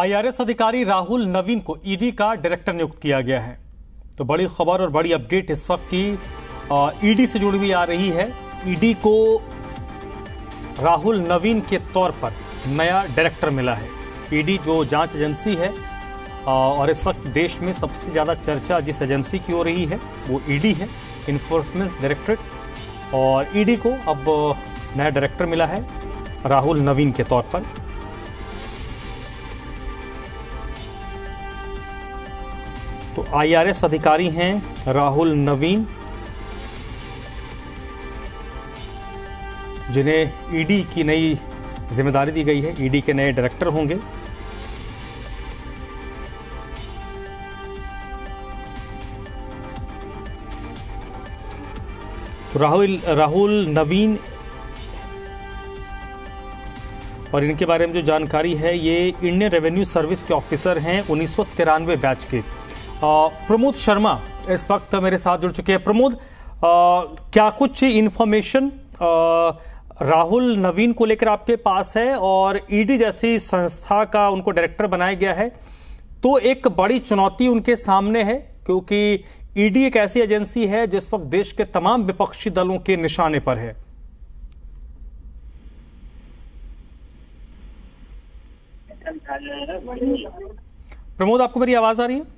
IRS अधिकारी राहुल नवीन को ED का डायरेक्टर नियुक्त किया गया है। तो बड़ी खबर और बड़ी अपडेट इस वक्त की ईडी से जुड़ी हुई आ रही है। ईडी को राहुल नवीन के तौर पर नया डायरेक्टर मिला है। ईडी जो जांच एजेंसी है और इस वक्त देश में सबसे ज़्यादा चर्चा जिस एजेंसी की हो रही है वो ईडी है, इन्फोर्समेंट डायरेक्टरेट। और ईडी को अब नया डायरेक्टर मिला है राहुल नवीन के तौर पर। तो आईआरएस अधिकारी हैं राहुल नवीन, जिन्हें ईडी की नई जिम्मेदारी दी गई है। ईडी के नए डायरेक्टर होंगे। तो राहुल नवीन और इनके बारे में जो जानकारी है, ये इंडियन रेवेन्यू सर्विस के ऑफिसर हैं 1993 बैच के। प्रमोद शर्मा इस वक्त मेरे साथ जुड़ चुके हैं। प्रमोद, क्या कुछ इन्फॉर्मेशन राहुल नवीन को लेकर आपके पास है? और ईडी जैसी संस्था का उनको डायरेक्टर बनाया गया है, तो एक बड़ी चुनौती उनके सामने है, क्योंकि ईडी एक ऐसी एजेंसी है जिस वक्त देश के तमाम विपक्षी दलों के निशाने पर है। प्रमोद, आपको मेरी आवाज आ रही है?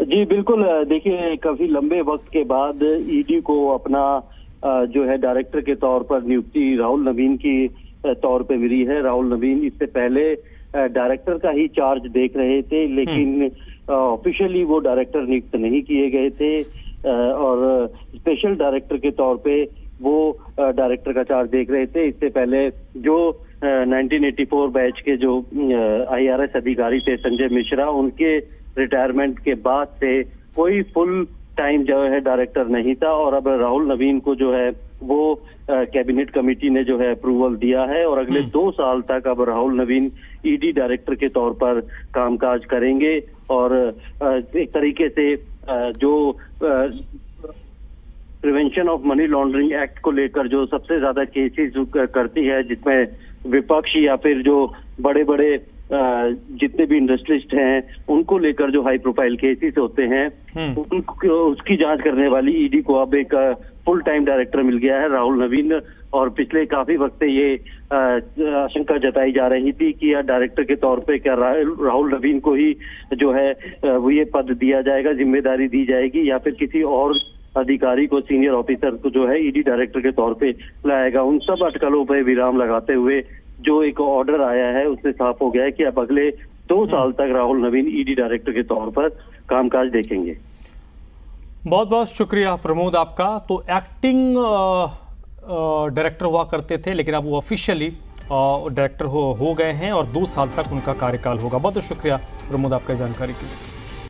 जी बिल्कुल। देखिए, काफी लंबे वक्त के बाद ईडी को अपना जो है डायरेक्टर के तौर पर नियुक्ति राहुल नवीन की तौर पे मिली है। राहुल नवीन इससे पहले डायरेक्टर का ही चार्ज देख रहे थे, लेकिन ऑफिशियली वो डायरेक्टर नियुक्त नहीं किए गए थे और स्पेशल डायरेक्टर के तौर पे वो डायरेक्टर का चार्ज देख रहे थे। इससे पहले जो 1984 बैच के जो आईआरएस अधिकारी थे संजय मिश्रा, उनके रिटायरमेंट के बाद से कोई फुल टाइम जो है डायरेक्टर नहीं था। और अब राहुल नवीन को जो है वो कैबिनेट कमेटी ने जो है अप्रूवल दिया है और अगले 2 साल तक अब राहुल नवीन ईडी डायरेक्टर के तौर पर कामकाज करेंगे। और एक तरीके से जो prevention of money laundering act को लेकर जो सबसे ज्यादा केसेस करती है, जिसमें विपक्ष या फिर जो बड़े बड़े जितने भी इंडस्ट्रिस्ट हैं उनको लेकर जो हाई प्रोफाइल केसेस होते हैं, उनको उसकी जांच करने वाली ईडी को अब एक फुल टाइम डायरेक्टर मिल गया है राहुल नवीन। और पिछले काफी वक्त से ये आशंका जताई जा रही थी कि यह डायरेक्टर के तौर पे क्या राहुल नवीन को ही जो है वो ये पद दिया जाएगा, जिम्मेदारी दी जाएगी, या फिर किसी और अधिकारी को, सीनियर ऑफिसर को जो है ईडी डायरेक्टर के तौर पे लाएगा। उन सब अटकलों पर विराम लगाते हुए जो एक ऑर्डर आया है उससे साफ हो गया है कि अब अगले 2 साल तक राहुल नवीन ईडी डायरेक्टर के तौर पर कामकाज देखेंगे। बहुत बहुत शुक्रिया प्रमोद आपका। तो एक्टिंग डायरेक्टर हुआ करते थे, लेकिन अब वो ऑफिशियली डायरेक्टर हो गए हैं और 2 साल तक उनका कार्यकाल होगा। बहुत शुक्रिया प्रमोद आपका जानकारी के लिए।